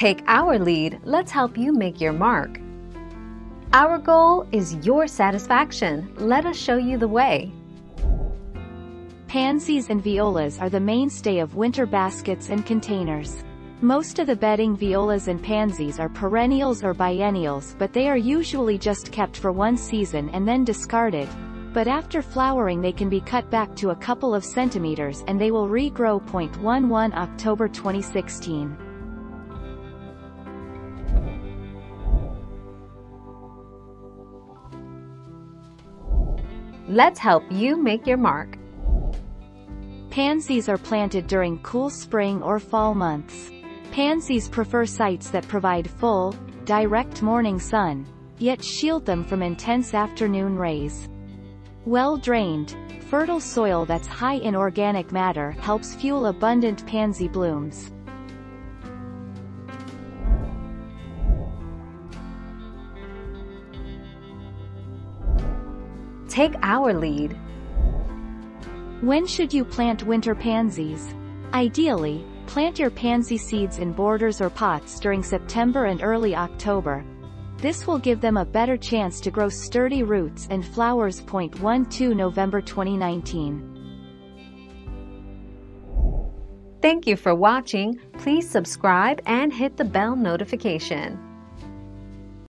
Take our lead, let's help you make your mark. Our goal is your satisfaction. Let us show you the way. Pansies and violas are the mainstay of winter baskets and containers. Most of the bedding violas and pansies are perennials or biennials, but they are usually just kept for one season and then discarded. But after flowering they can be cut back to a couple of centimeters and they will regrow. 11 October 2016. Let's help you make your mark. Pansies are planted during cool spring or fall months. Pansies prefer sites that provide full, direct morning sun, yet shield them from intense afternoon rays. Well-drained, fertile soil that's high in organic matter helps fuel abundant pansy blooms. Take our lead. When should you plant winter pansies? Ideally, plant your pansy seeds in borders or pots during September and early October. This will give them a better chance to grow sturdy roots and flowers. 12 November 2019. Thank you for watching. Please subscribe and hit the bell notification.